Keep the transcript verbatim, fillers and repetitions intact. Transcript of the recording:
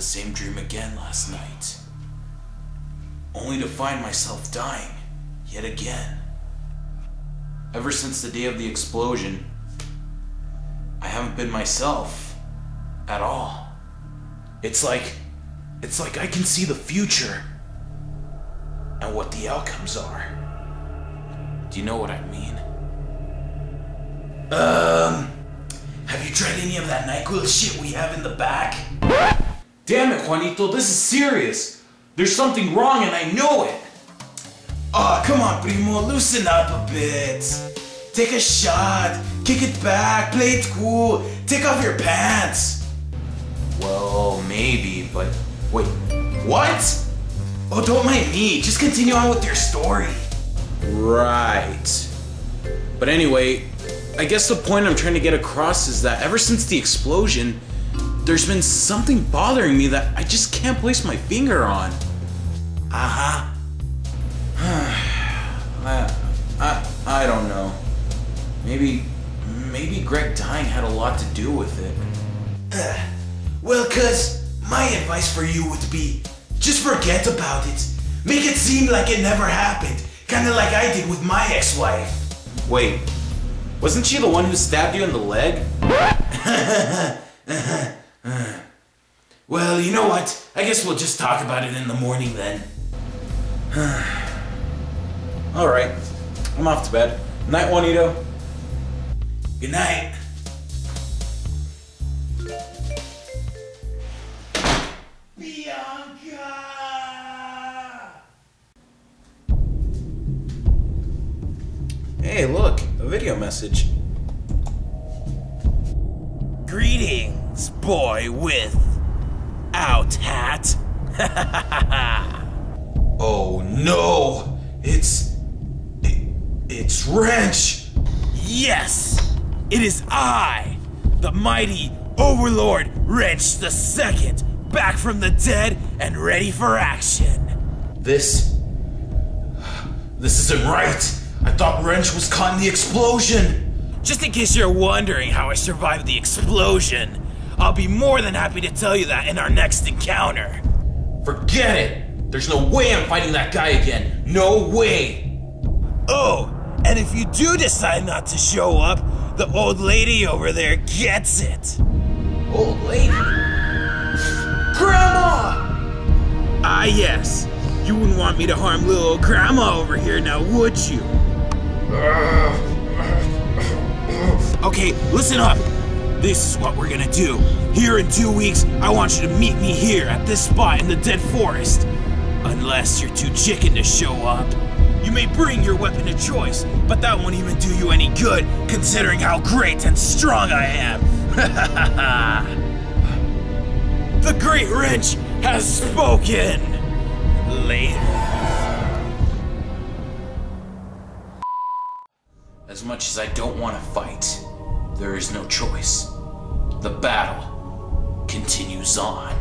the same dream again last night, only to find myself dying yet again. Ever since the day of the explosion, I haven't been myself at all. It's like, it's like I can see the future and what the outcomes are. Do you know what I mean? Um, have you tried any of that NyQuil shit we have in the back? Damn it, Juanito, this is serious. There's something wrong and I know it. Aw, oh, come on, primo, loosen up a bit. Take a shot, kick it back, play it cool, take off your pants. Well, maybe, but wait, what? Oh, don't mind me, just continue on with your story. Right. But anyway, I guess the point I'm trying to get across is that ever since the explosion, there's been something bothering me that I just can't place my finger on. Uh-huh. I, I, I don't know. Maybe, maybe Greg dying had a lot to do with it. Uh, well, cuz, my advice for you would be, just forget about it. Make it seem like it never happened. Kinda like I did with my ex-wife. Wait, wasn't she the one who stabbed you in the leg? Well, you know what? I guess we'll just talk about it in the morning then. Alright, I'm off to bed. Night, Juanito. Good night. Bianca! Hey, look, a video message. Greetings, boy with out hat. Oh no, it's it, it's Wrench. Yes, it is I, the mighty Overlord Wrench the Second, back from the dead and ready for action. This this isn't right. I thought Wrench was caught in the explosion! Just in case you're wondering how I survived the explosion, I'll be more than happy to tell you that in our next encounter. Forget it! There's no way I'm fighting that guy again! No way! Oh, and if you do decide not to show up, the old lady over there gets it! Old lady? Grandma! Ah yes, you wouldn't want me to harm little old grandma over here now, would you? Okay, listen up. This is what we're gonna do. Here in two weeks, I want you to meet me here at this spot in the dead forest. Unless you're too chicken to show up. You may bring your weapon of choice, but that won't even do you any good considering how great and strong I am. The Great Wrench has spoken. Later. As much as I don't want to fight, there is no choice. The battle continues on.